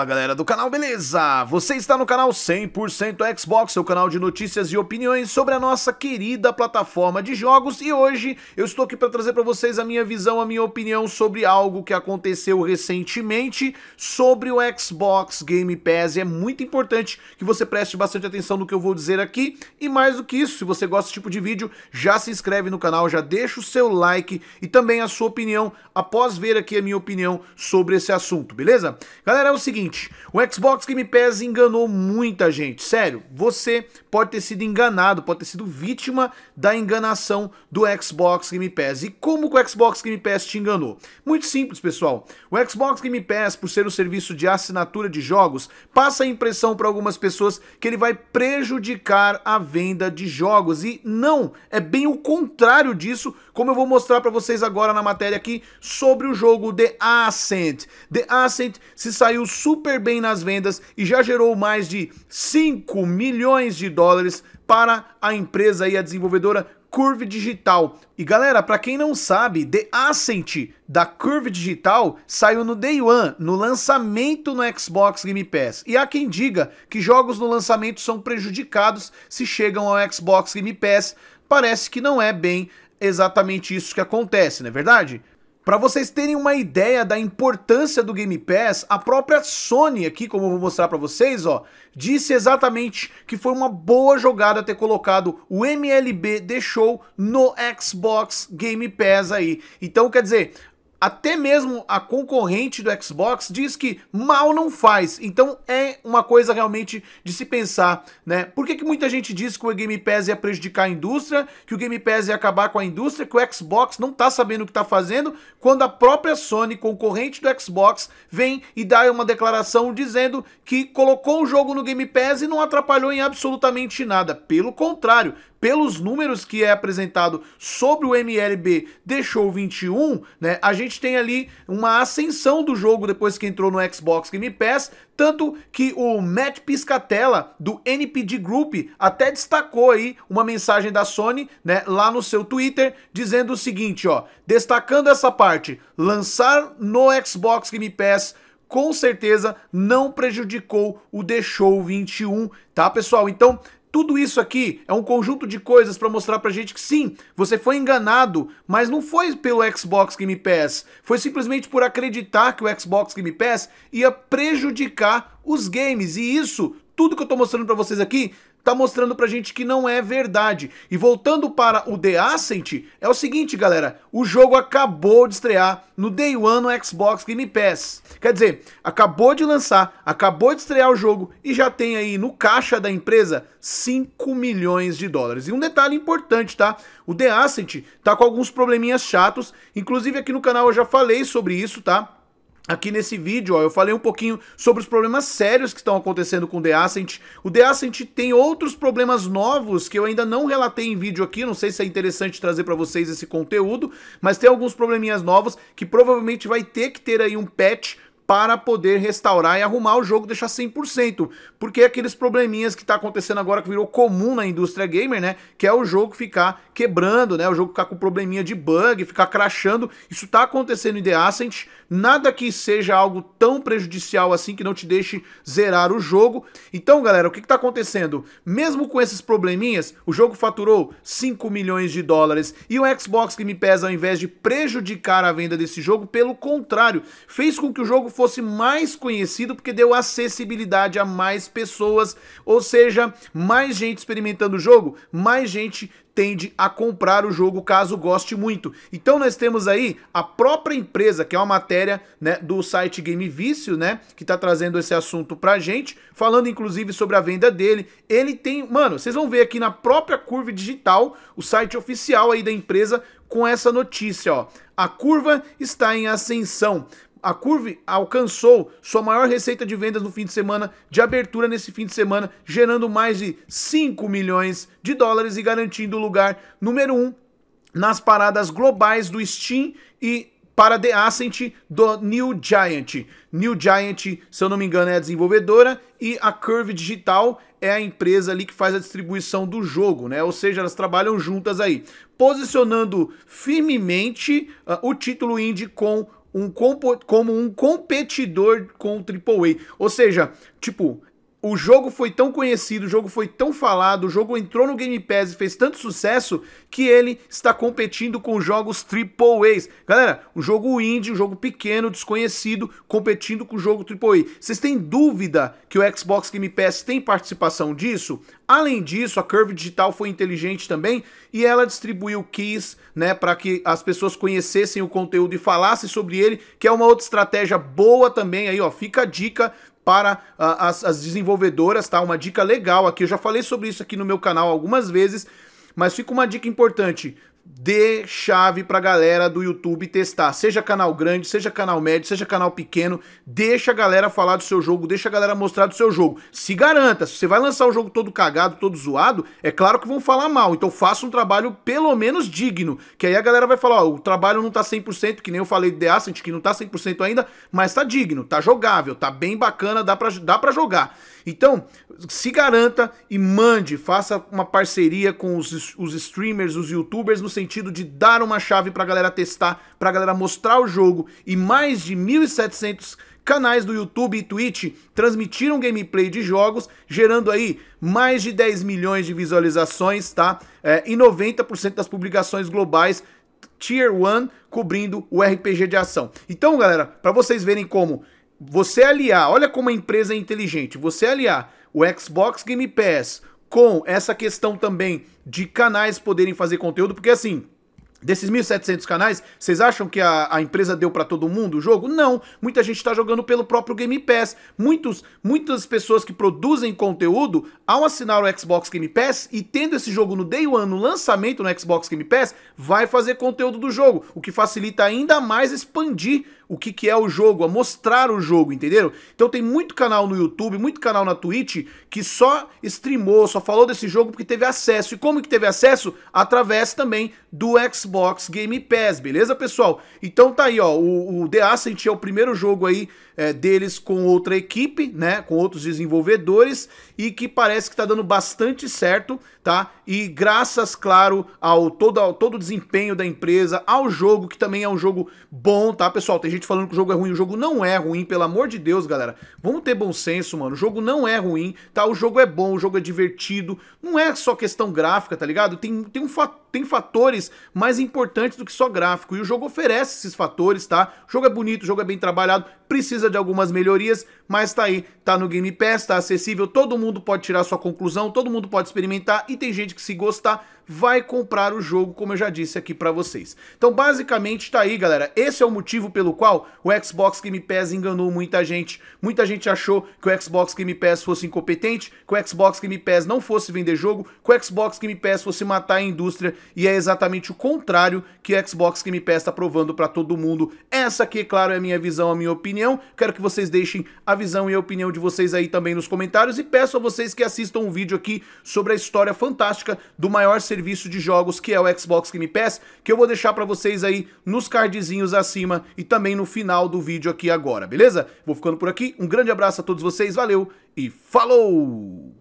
Fala galera do canal, beleza? Você está no canal 100% Xbox, seu canal de notícias e opiniões sobre a nossa querida plataforma de jogos, e hoje eu estou aqui para trazer para vocês a minha visão, a minha opinião sobre algo que aconteceu recentemente sobre o Xbox Game Pass. E é muito importante que você preste bastante atenção no que eu vou dizer aqui, e mais do que isso, se você gosta desse tipo de vídeo, já se inscreve no canal, já deixa o seu like e também a sua opinião após ver aqui a minha opinião sobre esse assunto, beleza? Galera, é o seguinte, o Xbox Game Pass enganou muita gente, sério, você pode ter sido enganado, pode ter sido vítima da enganação do Xbox Game Pass. E como que o Xbox Game Pass te enganou? Muito simples, pessoal, o Xbox Game Pass, por ser um serviço de assinatura de jogos, passa a impressão para algumas pessoas que ele vai prejudicar a venda de jogos, e não, é bem o contrário disso, como eu vou mostrar para vocês agora na matéria aqui sobre o jogo The Ascent. The Ascent se saiu super bem nas vendas e já gerou mais de 5 milhões de dólares para a empresa e a desenvolvedora Curve Digital. E galera, para quem não sabe, The Ascent da Curve Digital saiu no Day One, no lançamento no Xbox Game Pass. E há quem diga que jogos no lançamento são prejudicados se chegam ao Xbox Game Pass. Parece que não é bem exatamente isso que acontece, não é verdade? Para vocês terem uma ideia da importância do Game Pass, a própria Sony aqui, como eu vou mostrar para vocês, ó, disse exatamente que foi uma boa jogada ter colocado o MLB The Show no Xbox Game Pass aí. Então, quer dizer, até mesmo a concorrente do Xbox diz que mal não faz. Então é uma coisa realmente de se pensar, né? Por que que muita gente diz que o Game Pass ia prejudicar a indústria, que o Game Pass ia acabar com a indústria, que o Xbox não tá sabendo o que tá fazendo, quando a própria Sony, concorrente do Xbox, vem e dá uma declaração dizendo que colocou o jogo no Game Pass e não atrapalhou em absolutamente nada. Pelo contrário, pelos números que é apresentado sobre o MLB The Show 21, né, a gente tem ali uma ascensão do jogo depois que entrou no Xbox Game Pass, tanto que o Matt Piscatella do NPD Group até destacou aí uma mensagem da Sony, né, lá no seu Twitter, dizendo o seguinte, ó, destacando essa parte, lançar no Xbox Game Pass com certeza não prejudicou o The Show 21, tá pessoal? Então, tudo isso aqui é um conjunto de coisas para mostrar pra gente que sim, você foi enganado, mas não foi pelo Xbox Game Pass, foi simplesmente por acreditar que o Xbox Game Pass ia prejudicar os games, e isso, tudo que eu tô mostrando pra vocês aqui, tá mostrando pra gente que não é verdade. E voltando para o The Ascent, é o seguinte galera, o jogo acabou de estrear no Day One no Xbox Game Pass, quer dizer, acabou de lançar, acabou de estrear o jogo e já tem aí no caixa da empresa 5 milhões de dólares. E um detalhe importante, tá, o The Ascent tá com alguns probleminhas chatos, inclusive aqui no canal eu já falei sobre isso, tá? Aqui nesse vídeo, ó, eu falei um pouquinho sobre os problemas sérios que estão acontecendo com o The Ascent. O The Ascent tem outros problemas novos que eu ainda não relatei em vídeo aqui, não sei se é interessante trazer para vocês esse conteúdo, mas tem alguns probleminhas novos que provavelmente vai ter que ter aí um patch para poder restaurar e arrumar o jogo, deixar 100%, porque aqueles probleminhas que tá acontecendo agora, que virou comum na indústria gamer, né, que é o jogo ficar quebrando, né, o jogo ficar com probleminha de bug, ficar crashando, isso tá acontecendo em The Ascent, nada que seja algo tão prejudicial assim, que não te deixe zerar o jogo. Então, galera, o que tá acontecendo? Mesmo com esses probleminhas, o jogo faturou 5 milhões de dólares, e o Xbox Game Pass, ao invés de prejudicar a venda desse jogo, pelo contrário, fez com que o jogo fosse mais conhecido, porque deu acessibilidade a mais pessoas, ou seja, mais gente experimentando o jogo, mais gente tende a comprar o jogo caso goste muito. Então nós temos aí a própria empresa, que é uma matéria, né, do site Game Vício, né, que tá trazendo esse assunto pra gente, falando inclusive sobre a venda dele. Ele tem, mano, vocês vão ver aqui na própria Curva Digital, o site oficial aí da empresa, com essa notícia, ó, a curva está em ascensão. A Curve alcançou sua maior receita de vendas no fim de semana, de abertura nesse fim de semana, gerando mais de 5 milhões de dólares e garantindo o lugar número 1 nas paradas globais do Steam e para The Ascent do New Giant. New Giant, se eu não me engano, é a desenvolvedora, e a Curve Digital é a empresa ali que faz a distribuição do jogo, né? Ou seja, elas trabalham juntas aí, posicionando firmemente o título indie com como um competidor com o AAA. Ou seja, tipo, o jogo foi tão conhecido, o jogo foi tão falado, o jogo entrou no Game Pass e fez tanto sucesso que ele está competindo com jogos AAAs. Galera, um jogo indie, um jogo pequeno, desconhecido, competindo com o jogo AAA. Vocês têm dúvida que o Xbox Game Pass tem participação disso? Além disso, a Curve Digital foi inteligente também e ela distribuiu keys, né, para que as pessoas conhecessem o conteúdo e falassem sobre ele, que é uma outra estratégia boa também. Aí, ó, fica a dica para as desenvolvedoras, tá? Uma dica legal aqui, eu já falei sobre isso aqui no meu canal algumas vezes, mas fica uma dica importante, dê chave pra galera do YouTube testar, seja canal grande, seja canal médio, seja canal pequeno, deixa a galera falar do seu jogo, deixa a galera mostrar do seu jogo, se garanta, se você vai lançar um jogo todo cagado, todo zoado, é claro que vão falar mal, então faça um trabalho pelo menos digno, que aí a galera vai falar, ó, o trabalho não tá 100%, que nem eu falei do The Ascent, que não tá 100% ainda, mas tá digno, tá jogável, tá bem bacana, dá pra jogar. Então, se garanta e mande, faça uma parceria com os streamers, os youtubers, no sentido de dar uma chave pra galera testar, pra galera mostrar o jogo, e mais de 1.700 canais do YouTube e Twitch transmitiram gameplay de jogos, gerando aí mais de 10 milhões de visualizações, tá? E 90% das publicações globais Tier 1 cobrindo o RPG de ação. Então, galera, pra vocês verem como você aliar, olha como a empresa é inteligente, você aliar o Xbox Game Pass com essa questão também de canais poderem fazer conteúdo, porque assim, desses 1.700 canais, vocês acham que a empresa deu pra todo mundo o jogo? Não, muita gente tá jogando pelo próprio Game Pass, muitas pessoas que produzem conteúdo, ao assinar o Xbox Game Pass e tendo esse jogo no Day One, no lançamento no Xbox Game Pass, vai fazer conteúdo do jogo, o que facilita ainda mais expandir o que é o jogo, a mostrar o jogo, entenderam? Então tem muito canal no YouTube, muito canal na Twitch, que só streamou, só falou desse jogo porque teve acesso. E como que teve acesso? Através também do Xbox Game Pass, beleza, pessoal? Então tá aí, ó, o The Ascent é o primeiro jogo aí deles com outra equipe, né, com outros desenvolvedores, e que parece que tá dando bastante certo, tá? E graças, claro, ao todo o desempenho da empresa, ao jogo, que também é um jogo bom, tá, pessoal? Tem gente falando que o jogo é ruim, o jogo não é ruim, pelo amor de Deus, galera, vamos ter bom senso, mano, o jogo não é ruim, tá, o jogo é bom, o jogo é divertido, não é só questão gráfica, tá ligado, tem fatores mais importantes do que só gráfico, e o jogo oferece esses fatores, tá, o jogo é bonito, o jogo é bem trabalhado, precisa de algumas melhorias, mas tá aí, tá no Game Pass, tá acessível, todo mundo pode tirar sua conclusão, todo mundo pode experimentar, e tem gente que, se gostar, vai comprar o jogo, como eu já disse aqui pra vocês. Então, basicamente, tá aí, galera, esse é o motivo pelo qual o Xbox Game Pass enganou muita gente achou que o Xbox Game Pass fosse incompetente, que o Xbox Game Pass não fosse vender jogo, que o Xbox Game Pass fosse matar a indústria, e é exatamente o contrário que o Xbox Game Pass tá provando pra todo mundo. Essa aqui, claro, é a minha visão, a minha opinião, quero que vocês deixem a visão e a opinião de vocês aí também nos comentários, e peço a vocês que assistam um vídeo aqui sobre a história fantástica do maior serviço de jogos que é o Xbox Game Pass, que eu vou deixar pra vocês aí nos cardzinhos acima e também no final do vídeo aqui agora, beleza? Vou ficando por aqui, um grande abraço a todos vocês, valeu e falou!